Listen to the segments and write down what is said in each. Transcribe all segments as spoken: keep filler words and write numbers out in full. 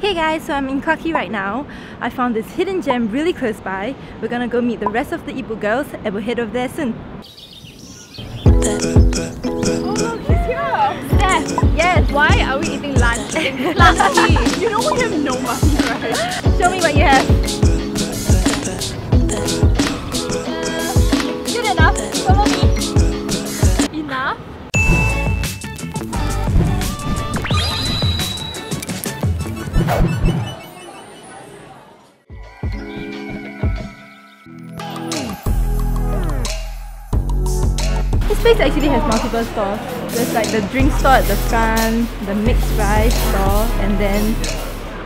Hey guys, so I'm in Kaki right now. I found this hidden gem really close by. We're gonna go meet the rest of the Ibu girls and we'll head over there soon. Oh, he's here! Steph, yes! Why are we eating lunch? Lunch! You know we have no money, right? Show me what you have. Uh, good enough. Follow me. Enough? This place actually has multiple stores. There's like the drink store at the front, the mixed rice store, and then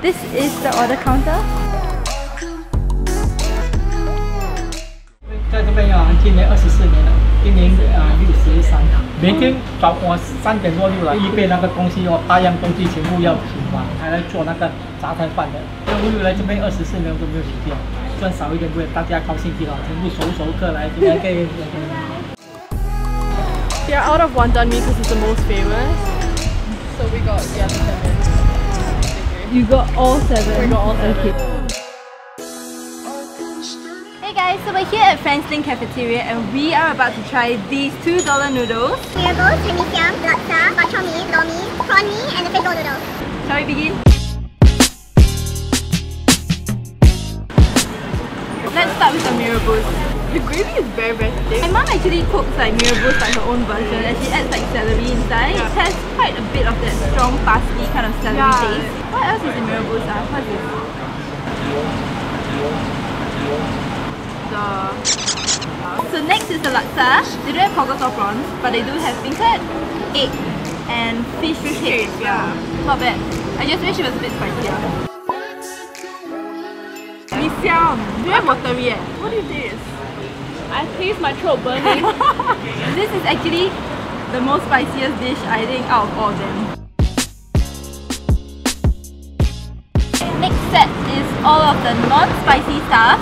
this is the order counter. We are out of Guantanmi because it's the most famous. So we got the other seven. You got all seven? We got all seven. Okay. Hey guys, so we're here at Franslink Cafeteria and we are about to try these two dollar noodles. Mirabou, Tunisian, laksa, Batomi, Lomi, prawn mee, and the fishball noodles. Shall we begin? Let's start with the Mirabou. The gravy is very very thick. My mom actually cooks like Mirabou like her own version, and she adds like celery inside. Yeah. It has quite a bit of that strong pasty kind of celery yeah. taste. What else is in Mirabou? Uh? What is it? The... So next is the laksa. They don't have cockles or prawns, but they do have beancurd, egg and fish fish head. Yeah. Not bad. I just wish it was a bit spicier. Mixiao, do you have watery yet? What is this? I taste my throat burning. This is actually the most spiciest dish I think out of all of them. Next set is all of the non-spicy stuff.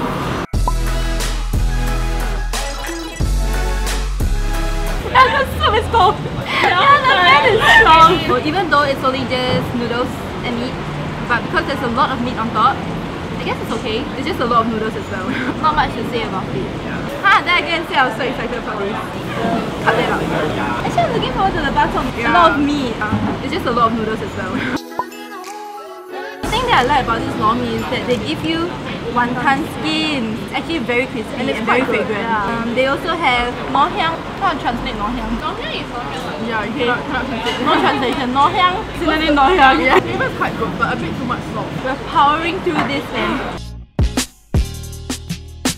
Yeah, the soup is cold. Yeah, yeah the bread is strong. So even though it's only just noodles and meat, but because there's a lot of meat on top, I guess it's okay. It's just a lot of noodles as well. Not much to say about it. Yeah. Ah, then again, see, I was so excited for this. Cut that out. Actually, I'm looking forward to the Batomi. Yeah. A lot of meat. Uh, it's just a lot of noodles as well. The thing that I like about this lor mee is that they give you wonton skin. It's actually very crispy and, it's and very good. fragrant. Yeah. Um, they also have noh hyang. How to translate noh hyang? Noh hyang is noh hyang. Yeah, okay. Not, not translation. No translation. Noh hyang. Similarly, noh hyang. Yeah. The flavor's quite good, but a bit too much salt. We're powering through this thing.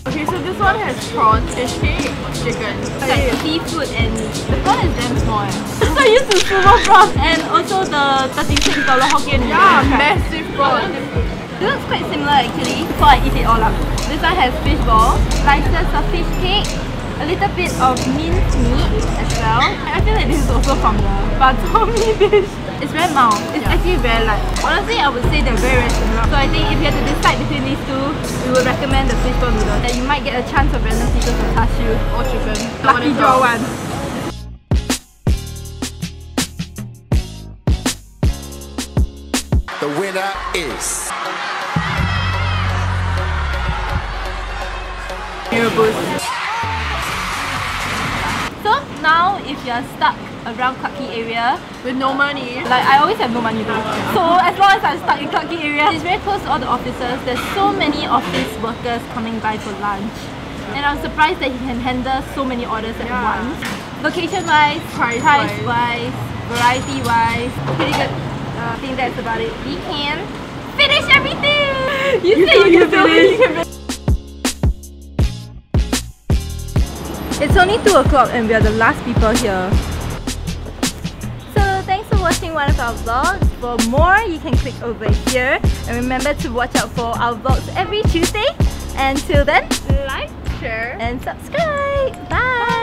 Okay, so this one has prawns, fish cake, chicken. It's like seafood and the prawn is damn small. So I used to super prawns and also the thirty-six dollar Hokkien. Yeah, massive prawn. It looks quite similar actually, so I eat it all up. This one has fishball, slices of fish cake, a little bit of minced meat as well. I feel like this is also from the Batomi dish. It's very mild. It's yeah. actually very light. Honestly, I would say they're very, very similar. So I think if you had to decide between these two, we would recommend the fishball noodle. That you might get a chance of random people to touch you or chicken. Lucky draw one. The winner is Mirabou. So now, if you are stuck around Kaki area with no money, like I always have no money though. So as long as I'm stuck in Kaki area, it's very close to all the offices. There's so many office workers coming by for lunch, and I'm surprised that he can handle so many orders at yeah. once. Location wise, price, price wise, wise, variety wise, pretty good. Uh, I think that's about it. We can finish everything. You, you say you can finish. You can finish. It's only two o'clock and we are the last people here. Thanks for watching one of our vlogs. For more, you can click over here. And remember to watch out for our vlogs every Tuesday. Until then, like, share, and subscribe. Bye! Bye.